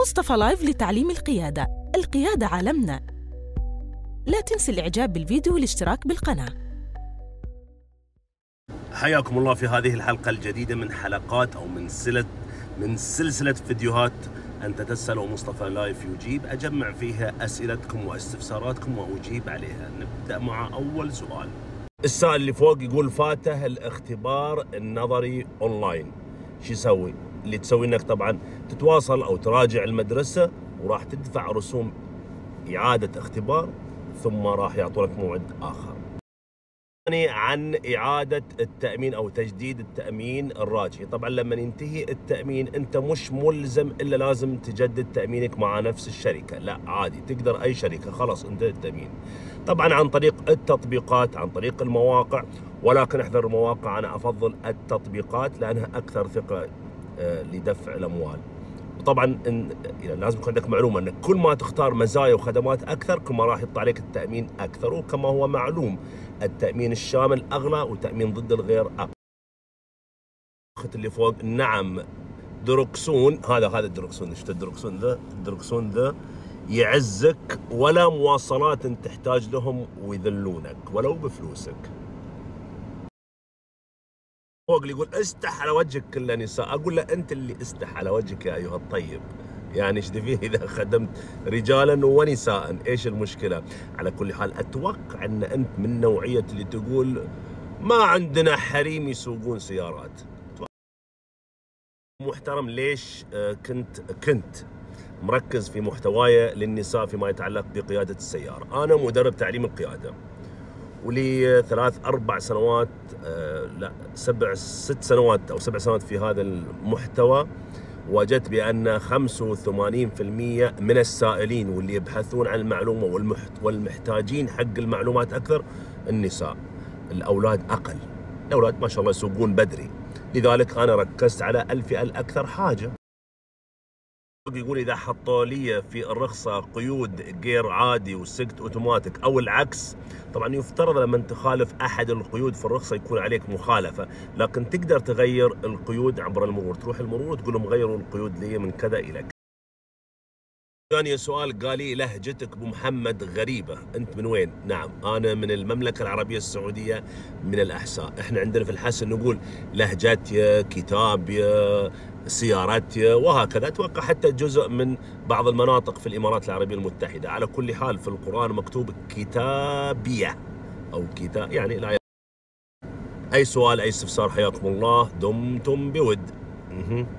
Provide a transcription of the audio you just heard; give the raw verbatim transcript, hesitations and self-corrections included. مصطفى لايف لتعليم القيادة، القيادة عالمنا. لا تنسى الإعجاب بالفيديو والاشتراك بالقناة. حياكم الله في هذه الحلقة الجديدة من حلقات أو من سلسلة من سلسلة فيديوهات أن تتسأل ومصطفى لايف يجيب، أجمع فيها أسئلتكم واستفساراتكم وأجيب عليها. نبدأ مع أول سؤال. السؤال اللي فوق يقول فاته الاختبار النظري أونلاين، شو يسوي؟ اللي تسوي إنك طبعا تتواصل أو تراجع المدرسة وراح تدفع رسوم إعادة اختبار، ثم راح يعطونك موعد آخر. عن إعادة التأمين أو تجديد التأمين الراجعي، طبعا لما ينتهي التأمين أنت مش ملزم إلا لازم تجدد تأمينك مع نفس الشركة، لا عادي تقدر أي شركة، خلاص انتهى التأمين. طبعا عن طريق التطبيقات، عن طريق المواقع، ولكن احذر المواقع، أنا أفضل التطبيقات لأنها أكثر ثقة لدفع الأموال. طبعا لازم يكون عندك معلومه ان كل ما تختار مزايا وخدمات اكثر كل ما راح يطلع عليك التامين اكثر، وكما هو معلوم التامين الشامل اغلى وتامين ضد الغير اقل. اخت اللي فوق، نعم دركسون، هذا هذا الدركسون، شفت الدركسون ذا؟ الدركسون ذا يعزك، ولا مواصلات تحتاج لهم ويذلونك ولو بفلوسك. فوق اللي يقول استح على وجهك كل نساء، اقول له انت اللي استح على وجهك يا ايها الطيب، يعني ايش فيه اذا خدمت رجالا ونساء، ايش المشكله؟ على كل حال اتوقع ان انت من نوعيه اللي تقول ما عندنا حريم يسوقون سيارات. محترم، ليش كنت كنت مركز في محتواي للنساء فيما يتعلق بقياده السياره؟ انا مدرب تعليم القياده ولي ثلاث أربع سنوات، أه لا سبع ست سنوات أو سبع سنوات في هذا المحتوى. وجدت بأن خمسة وثمانين بالمئة من السائلين واللي يبحثون عن المعلومة والمحت والمحتاجين حق المعلومات أكثر النساء، الأولاد أقل، الأولاد ما شاء الله يسوقون بدري، لذلك أنا ركزت على الفئة الأكثر حاجة. يقول إذا حطوا لي في الرخصة قيود غير عادي وسكت أوتوماتيك أو العكس، طبعا يفترض لما تخالف أحد القيود في الرخصة يكون عليك مخالفة، لكن تقدر تغير القيود عبر المرور، تروح المرور وتقول لهم غيروا القيود لي من كذا إلى كذا. ثاني سؤال قال لي لهجتك أبو محمد غريبة، أنت من وين؟ نعم أنا من المملكة العربية السعودية من الأحساء، إحنا عندنا في الحسن نقول لهجتي، كتابي، سيارتي، وهكذا. أتوقع حتى جزء من بعض المناطق في الإمارات العربية المتحدة. على كل حال في القرآن مكتوب كتابية أو كتاب، يعني الآية. أي سؤال أي استفسار حياكم الله، دمتم بود.